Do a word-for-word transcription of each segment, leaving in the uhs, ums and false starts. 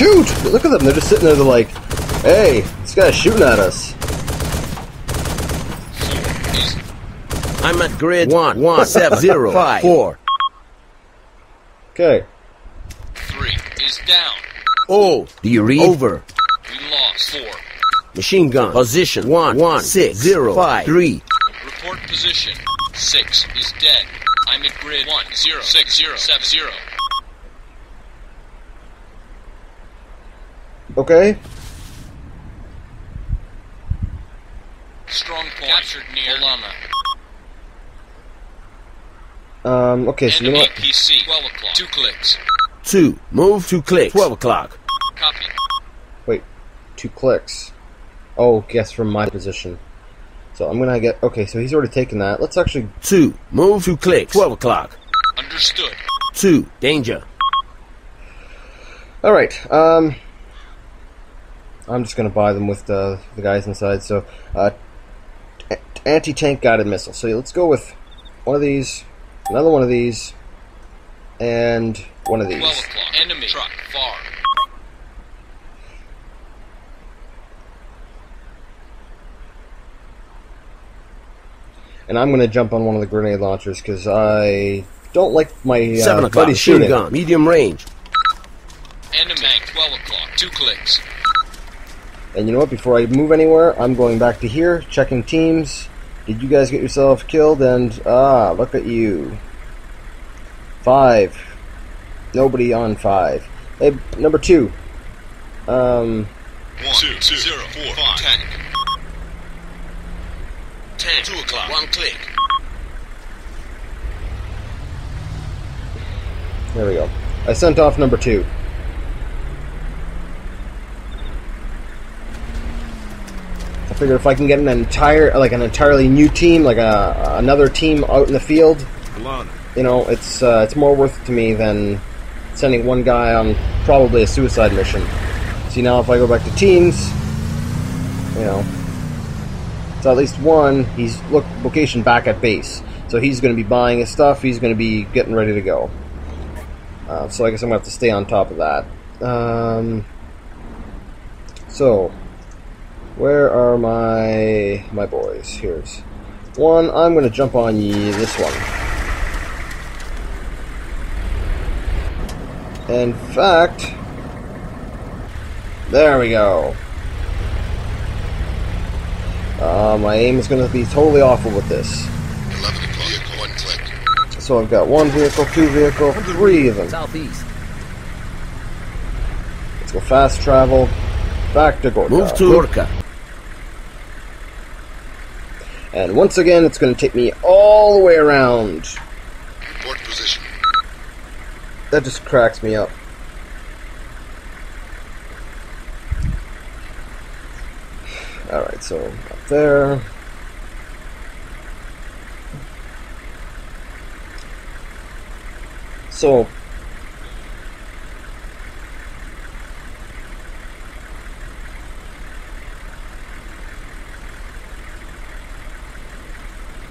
shoot! Look at them, they're just sitting there, they're like, hey, this guy's shooting at us. I'm at grid one, one, seven, zero, five, four. Okay. Three is down. Oh, do you read? Over. We lost. Four. Machine gun. Position one, one, six, zero, five, three. Report position. Six is dead. I'm at grid one, zero, six, zero, seven, zero. Okay. Strong point captured near Olana. Um. Okay. So you know what? P C. Twelve o'clock. Two clicks. Two. Move. Two clicks. Twelve o'clock. Copy. Wait. Two clicks. Oh, guess from my position. So I'm gonna get. Okay. So he's already taken that. Let's actually. Two. Move. Two clicks. Twelve o'clock. Understood. Two. Danger. All right. Um. I'm just gonna buy them with the the guys inside. So, uh, anti-tank guided missile. So let's go with one of these. Another one of these, and one of these. twelve o'clock. Enemy truck far. And I'm going to jump on one of the grenade launchers because I don't like my seven uh, o'clock buddy shooting gun. Medium range. Enemy twelve o'clock. Two clicks. And you know what? Before I move anywhere, I'm going back to here, checking teams. Did you guys get yourself killed? And ah, look at you. Five. Nobody on five. Hey, number two. Um. One, two, two, zero, four, five. Tank. Ten. Two o'clock. One click. There we go. I sent off number two. I figure if I can get an entire, like an entirely new team, like a, another team out in the field, you know, it's uh, it's more worth it to me than sending one guy on probably a suicide mission. See, now if I go back to teams, you know, so at least one, he's look location back at base, so he's going to be buying his stuff, he's going to be getting ready to go. Uh, so I guess I'm going to have to stay on top of that. Um, so. Where are my my boys? Here's one. I'm gonna jump on ye this one. In fact, there we go. Uh, my aim is gonna be totally awful with this. Eleven o'clock. One click. So I've got one vehicle, two vehicle, three of them. Southeast. Let's go fast travel back to Gorka. Move to Gorka. And once again, it's going to take me all the way around. Report position. That just cracks me up. Alright, so up there. So.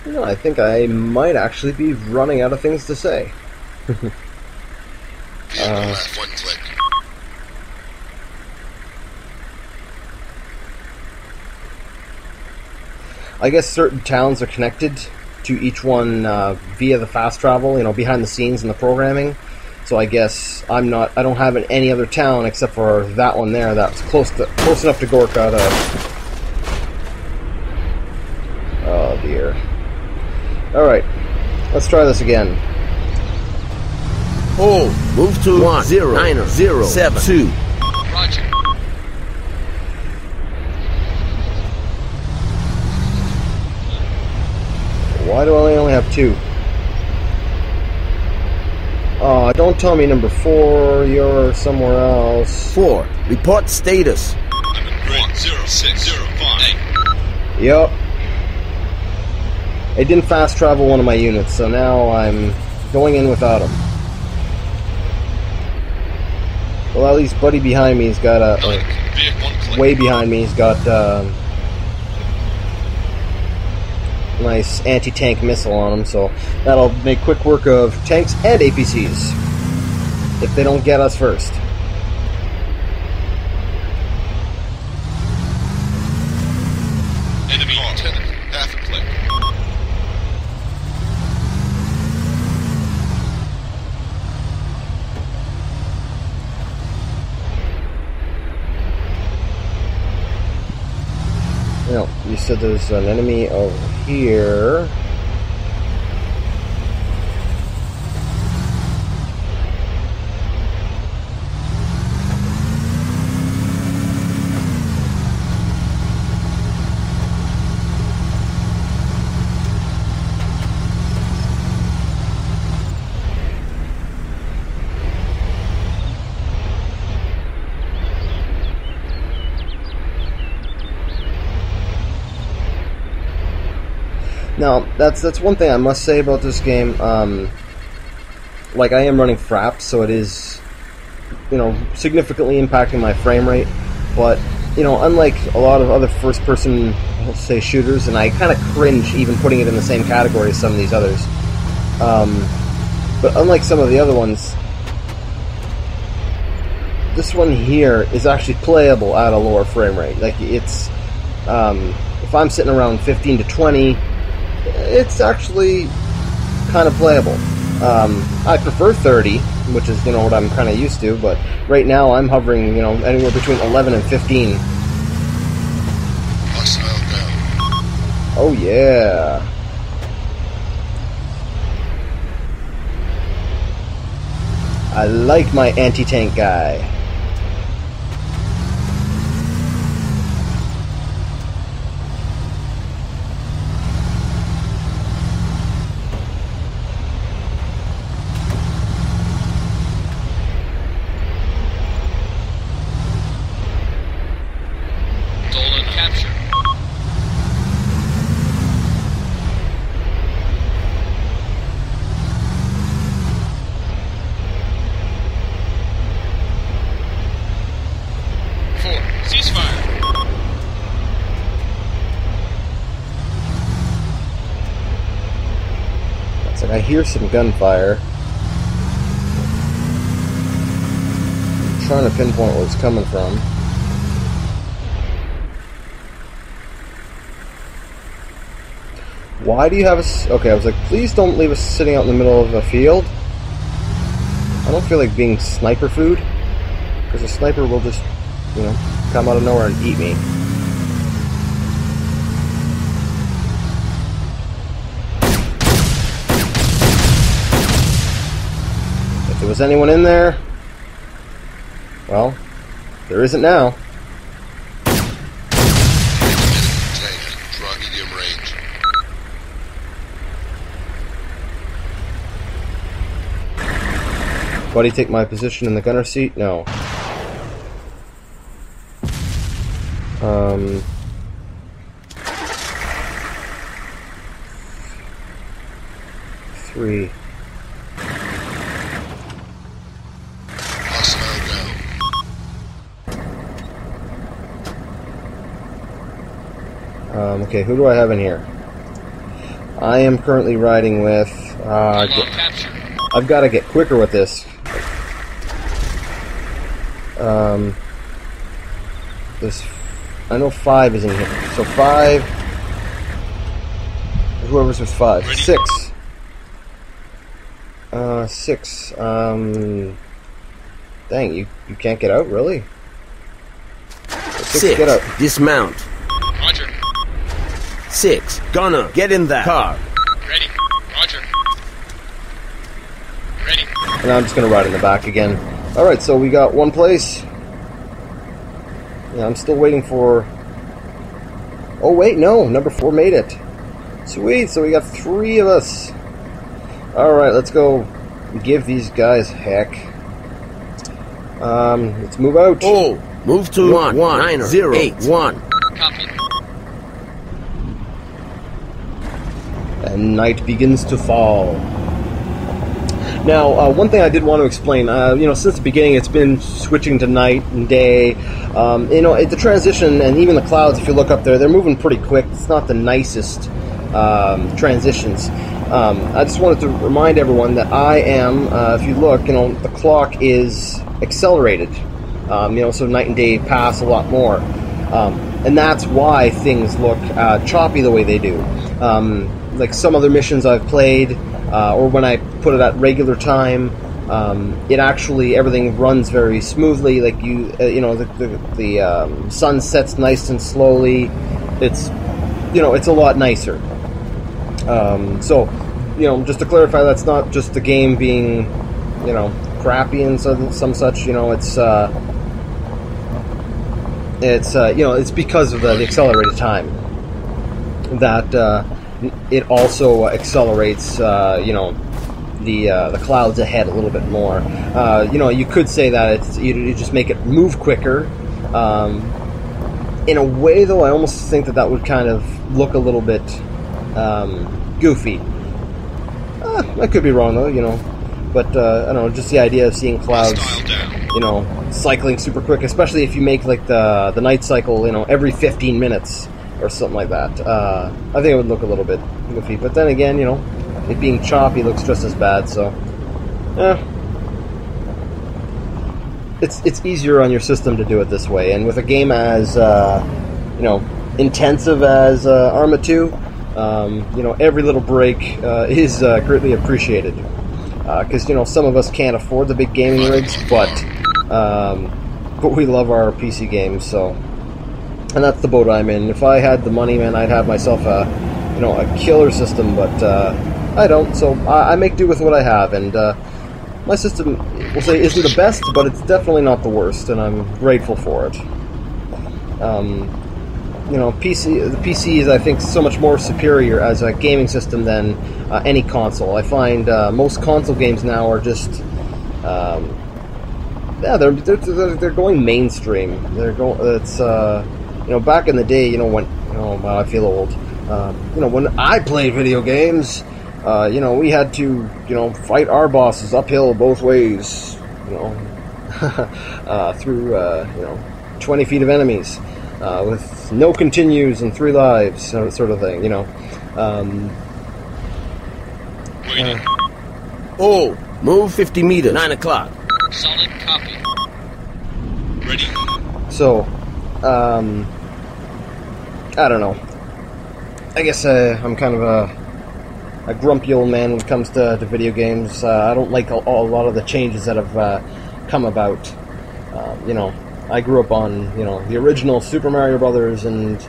No, I think I might actually be running out of things to say. uh, one click. I guess certain towns are connected to each one uh, via the fast travel, you know, behind the scenes in the programming. So I guess I'm not, I don't have any other town except for that one there that's close to, close enough to Gorka to. Oh dear. Alright, let's try this again. Oh, move to one, zero, nine, zero, seven, two. Roger. Why do I only have two? Oh, don't tell me number four, you're somewhere else. Four, report status. I'm in grade one, zero, six, zero, five. Yup. I didn't fast travel one of my units, so now I'm going in without him. Well, at least buddy behind me has got a... Like, way behind me, he's got a nice anti-tank missile on him, so that'll make quick work of tanks and A P Cs if they don't get us first. so there's an enemy over here. Now, that's that's one thing I must say about this game. Um, like, I am running Fraps, so it is, you know, significantly impacting my frame rate. But, you know, unlike a lot of other first-person, let's say, shooters, and I kind of cringe even putting it in the same category as some of these others. Um, but unlike some of the other ones, this one here is actually playable at a lower frame rate. Like, it's, um, if I'm sitting around fifteen to twenty... it's actually kind of playable. Um, I prefer thirty, which is, you know, what I'm kind of used to, but right now I'm hovering, you know, anywhere between eleven and fifteen. Oh, yeah. I like my anti-tank guy. I hear some gunfire. I'm trying to pinpoint where it's coming from. Why do you have us? Okay, I was like, please don't leave us sitting out in the middle of a field. I don't feel like being sniper food, because a sniper will just, you know, come out of nowhere and eat me. Was anyone in there? Well, there isn't now. Buddy, take my position in the gunner seat? No. Um... Three... Um, okay, who do I have in here? I am currently riding with... Uh, I've got to get quicker with this. Um, this... I know five is in here. So five... Whoever's with five. Ready? Six. Uh, six. Um... Dang, you, you can't get out, really? Six, six get out. Dismount. Six, Gunner, get in that car. Ready, Roger. Ready. And I'm just gonna ride in the back again. All right, so we got one place. Yeah, I'm still waiting for. Oh wait, no, number four made it. Sweet, so we got three of us. All right, let's go give these guys heck. Um, let's move out. Oh, move to one, one, nine, zero, eight, one. Copy. And night begins to fall. Now, uh, one thing I did want to explain, uh, you know, since the beginning it's been switching to night and day. Um, you know, it, the transition and even the clouds, if you look up there, they're moving pretty quick. It's not the nicest um, transitions. Um, I just wanted to remind everyone that I am, uh, if you look, you know, the clock is accelerated. Um, you know, so night and day pass a lot more. Um, and that's why things look uh, choppy the way they do. Um, like some other missions I've played, uh, or when I put it at regular time, um, it actually, everything runs very smoothly, like you, uh, you know, the, the, the um, sun sets nice and slowly, it's you know, it's a lot nicer. Um, so, you know, just to clarify, that's not just the game being, you know, crappy and some, some such, you know, it's, uh, it's, uh, you know, it's because of the, the accelerated time that, uh, it also accelerates, uh, you know, the, uh, the clouds ahead a little bit more. Uh, you know, you could say that it's, you, you just make it move quicker. Um, in a way, though, I almost think that that would kind of look a little bit, um, goofy. Uh, I could be wrong, though, you know. But, uh, I don't know, just the idea of seeing clouds, you know, cycling super quick, especially if you make, like, the, the night cycle, you know, every fifteen minutes or something like that. Uh, I think it would look a little bit goofy. But then again, you know, it being choppy looks just as bad, so... Eh. It's, it's easier on your system to do it this way. And with a game as, uh, you know, intensive as uh, Arma two, um, you know, every little break uh, is uh, greatly appreciated. Because, uh, you know, some of us can't afford the big gaming rigs, but um, but we love our P C games, so... And that's the boat I'm in. If I had the money, man, I'd have myself a, you know, a killer system, but uh, I don't, so I, I make do with what I have, and uh, my system, we'll say, isn't the best, but it's definitely not the worst, and I'm grateful for it. Um, you know, P C, the P C is, I think, so much more superior as a gaming system than uh, any console. I find uh, most console games now are just... Um, yeah, they're, they're, they're going mainstream. They're going, it's... Uh, You know, back in the day, you know, when, oh, wow, I feel old. Uh, you know, when I played video games, uh, you know, we had to, you know, fight our bosses uphill both ways, you know, uh, through, uh, you know, twenty feet of enemies, uh, with no continues and three lives, sort of thing, you know. Um, uh, oh, move fifty meters. nine o'clock. Solid copy. Ready. So, um... I don't know. I guess uh, I'm kind of a, a grumpy old man when it comes to, to video games. Uh, I don't like a, a lot of the changes that have uh, come about. Uh, you know, I grew up on, you know, the original Super Mario Brothers and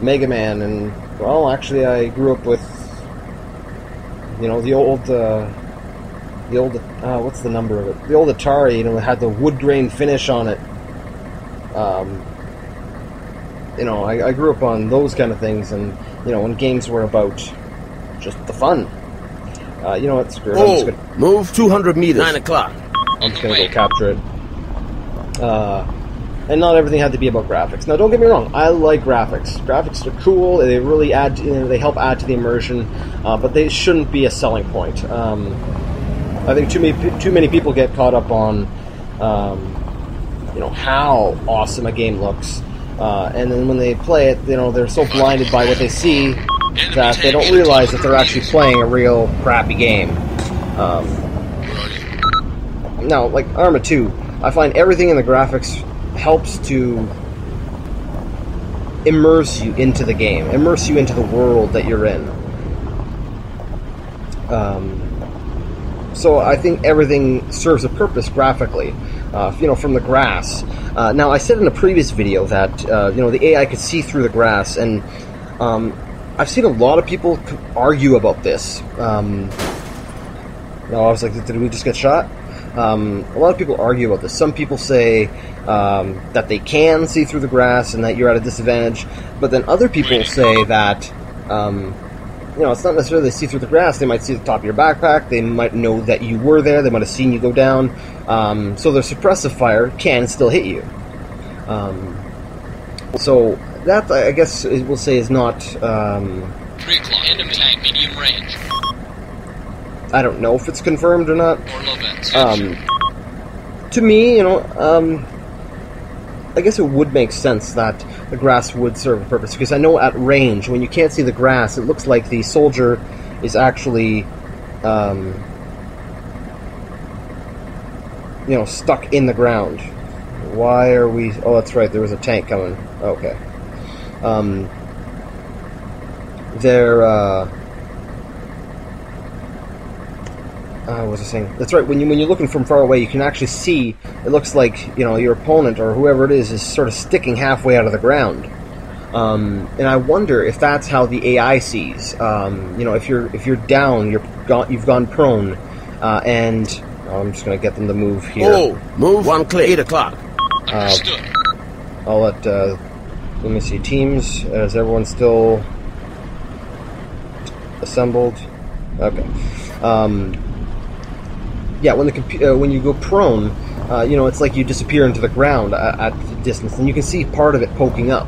Mega Man, and, well, actually I grew up with, you know, the old, uh, the old, uh, what's the number of it? The old Atari, you know, it had the wood grain finish on it. Um... You know, I, I grew up on those kind of things, and, you know, when games were about just the fun. Uh, you know what, screw it. Oh, I'm just gonna, move two hundred meters. nine o'clock. I'm just going to go capture it. Uh, and not everything had to be about graphics. Now, don't get me wrong. I like graphics. Graphics are cool. They really add, you know, they help add to the immersion, uh, but they shouldn't be a selling point. Um, I think too many, too many people get caught up on, um, you know, how awesome a game looks. Uh, and then when they play it, you know, they're so blinded by what they see that they don't realize that they're actually playing a real crappy game. Um, now, like Arma two, I find everything in the graphics helps to immerse you into the game, immerse you into the world that you're in. Um, so I think everything serves a purpose graphically. Uh, you know, from the grass. Uh, now, I said in a previous video that, uh, you know, the A I could see through the grass, and um, I've seen a lot of people argue about this. Um, you know, I was like, did we just get shot? Um, a lot of people argue about this. Some people say um, that they can see through the grass and that you're at a disadvantage, but then other people say that, um, you know, it's not necessarily they see through the grass. They might see the top of your backpack. They might know that you were there. They might have seen you go down. Um, so their suppressive fire can still hit you. Um, so that, I guess, we'll say is not... Um, medium range. I don't know if it's confirmed or not. Um, to me, you know, um, I guess it would make sense that the grass would serve a purpose, because I know at range, when you can't see the grass, it looks like the soldier is actually, um, you know, stuck in the ground. Why are we... Oh, that's right, there was a tank coming. Okay. Um, they're, uh... Uh, what was I saying? That's right, when, you, when you're looking from far away, you can actually see, it looks like, you know, your opponent or whoever it is is sort of sticking halfway out of the ground. Um, and I wonder if that's how the A I sees. Um, you know, if you're if you're down, you're gone, you've gone prone, uh, and oh, I'm just gonna get them to move here. Oh, move one click. Eight o'clock. Uh, I'll let. Uh, let me see. Teams. Is everyone still assembled? Okay. Um, yeah. When the comp uh, when you go prone, uh, you know, it's like you disappear into the ground at, at the distance, and you can see part of it poking up.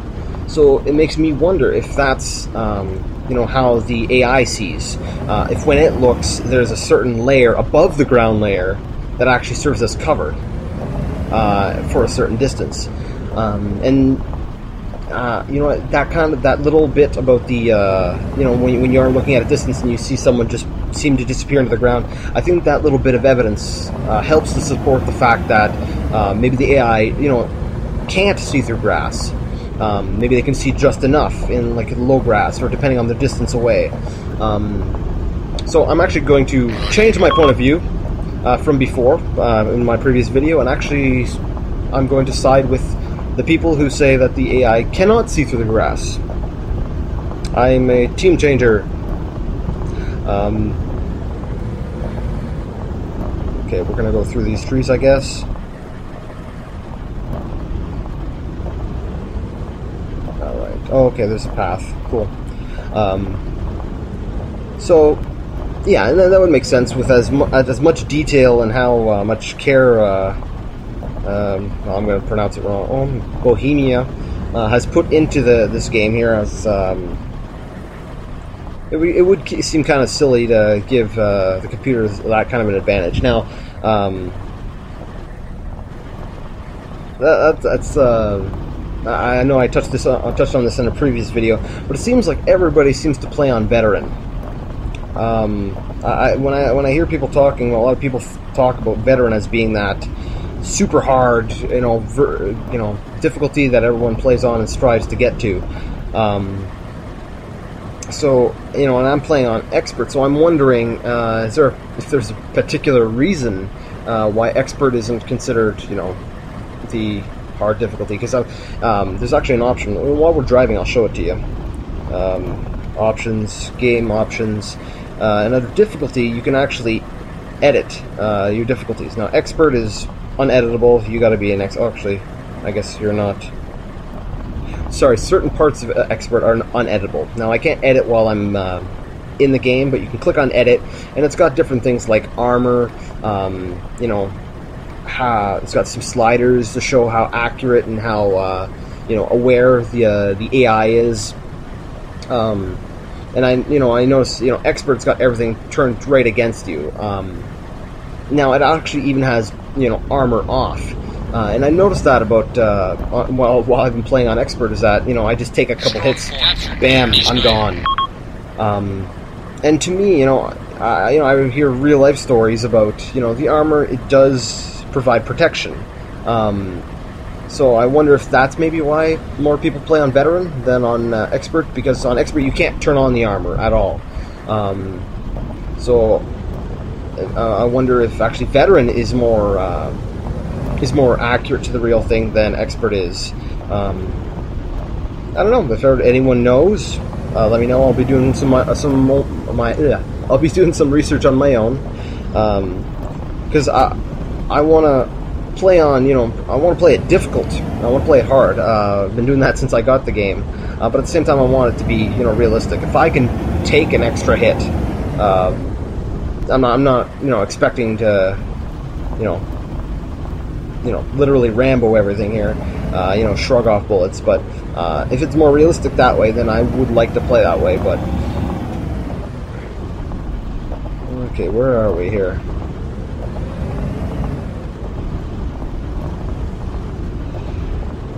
So it makes me wonder if that's, um, you know, how the A I sees. Uh, if when it looks, there's a certain layer above the ground layer that actually serves as cover uh, for a certain distance. Um, and, uh, you know, that kind of, that little bit about the, uh, you know, when you, when you are looking at a distance and you see someone just seem to disappear into the ground, I think that little bit of evidence uh, helps to support the fact that uh, maybe the A I, you know, can't see through grass. Um, maybe they can see just enough in like low grass, or depending on the distance away. Um, so I'm actually going to change my point of view uh, from before uh, in my previous video, and actually I'm going to side with the people who say that the A I cannot see through the grass. I'm a team changer. Um, okay, we're gonna go through these trees, I guess. Oh, okay, there's a path. Cool. Um, so, yeah, and that would make sense with as, mu as much detail and how uh, much care, uh, um, well, I'm going to pronounce it wrong, oh, Bohemia uh, has put into the this game here. As um, it, it would seem kind of silly to give uh, the computer that kind of an advantage. Now, um, that, that's... Uh, I know I touched this. I touched on this in a previous video, but it seems like everybody seems to play on veteran. Um, I, when I when I hear people talking, a lot of people talk about veteran as being that super hard, you know, ver, you know, difficulty that everyone plays on and strives to get to. Um, so you know, and I'm playing on expert. So I'm wondering, uh, is there if there's a particular reason uh, why expert isn't considered, you know, the hard difficulty? Because um, there's actually an option. While we're driving, I'll show it to you. Um, options, game options, uh, and under difficulty, you can actually edit uh, your difficulties. Now, expert is uneditable. You got to be an ex. Oh, actually, I guess you're not. Sorry, certain parts of expert are uneditable. Now, I can't edit while I'm uh, in the game, but you can click on edit, and it's got different things like armor. Um, you know. How, it's got some sliders to show how accurate and how uh, you know, aware the uh, the A I is, um, and I you know I noticed you know expert's got everything turned right against you. Um, now it actually even has you know armor off, uh, and I noticed that about uh, while while I've been playing on expert is that you know I just take a couple hits, bam, I'm gone. Um, and to me you know I, you know I hear real life stories about you know the armor, it does provide protection, um, so I wonder if that's maybe why more people play on veteran than on uh, expert, because on expert you can't turn on the armor at all. Um, so uh, I wonder if actually veteran is more uh, is more accurate to the real thing than expert is. Um, I don't know if anyone knows. Uh, let me know. I'll be doing some uh, some more, my uh, I'll be doing some research on my own, because um, I. I want to play on, you know, I want to play it difficult. I want to play it hard. Uh, I've been doing that since I got the game. Uh, but at the same time, I want it to be, you know, realistic. If I can take an extra hit, uh, I'm, not, I'm not, you know, expecting to, you know, you know, literally Rambo everything here, uh, you know, shrug off bullets. But uh, if it's more realistic that way, then I would like to play that way. But okay, where are we here?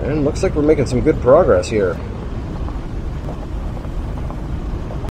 And looks like we're making some good progress here.